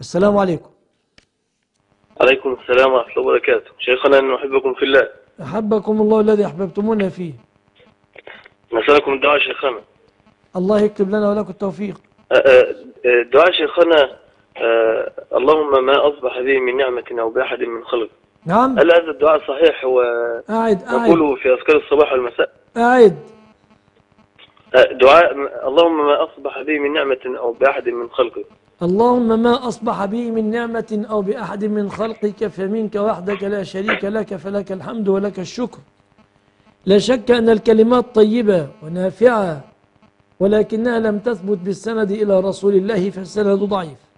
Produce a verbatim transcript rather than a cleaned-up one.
السلام عليكم. عليكم السلام ورحمة الله وبركاته. شيخنا نحبكم في الله. أحبكم الله الذي أحببتمونا فيه. نسألكم الدعاء شيخنا. الله يكتب لنا ولكم التوفيق. دعاء شيخنا اللهم ما أصبح به من نعمة أو بأحد من خلقه. نعم. هل هذا الدعاء صحيح ونقوله في أذكار الصباح والمساء؟ أعد. دعاء اللهم ما أصبح به من نعمة أو بأحد من خلقك. اللهم ما أصبح به من نعمة أو بأحد من خلقك فمنك وحدك لا شريك لك، فلك الحمد ولك الشكر. لا شك أن الكلمات طيبة ونافعة، ولكنها لم تثبت بالسند إلى رسول الله، فالسند ضعيف.